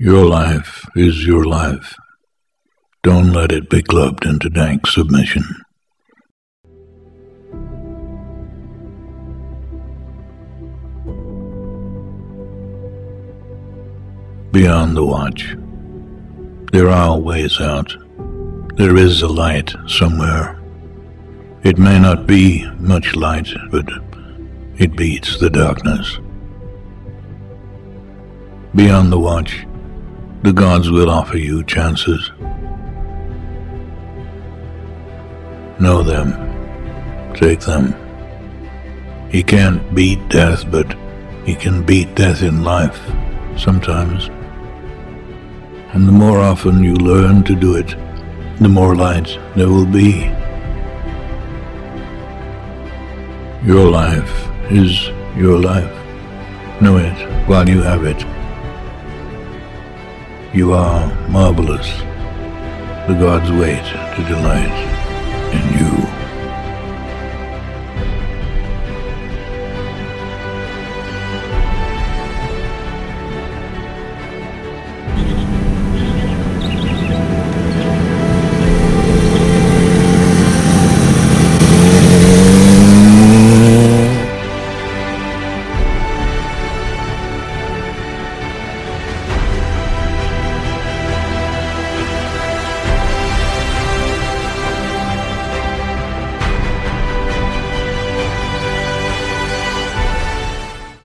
Your life is your life. Don't let it be clubbed into dank submission. Beyond the watch, there are ways out. There is a light somewhere. It may not be much light, but it beats the darkness. Beyond the watch, the gods will offer you chances. Know them. Take them. He can't beat death, but he can beat death in life, sometimes. And the more often you learn to do it, the more light there will be. Your life is your life. Know it while you have it. You are marvelous. The gods wait to delight in you.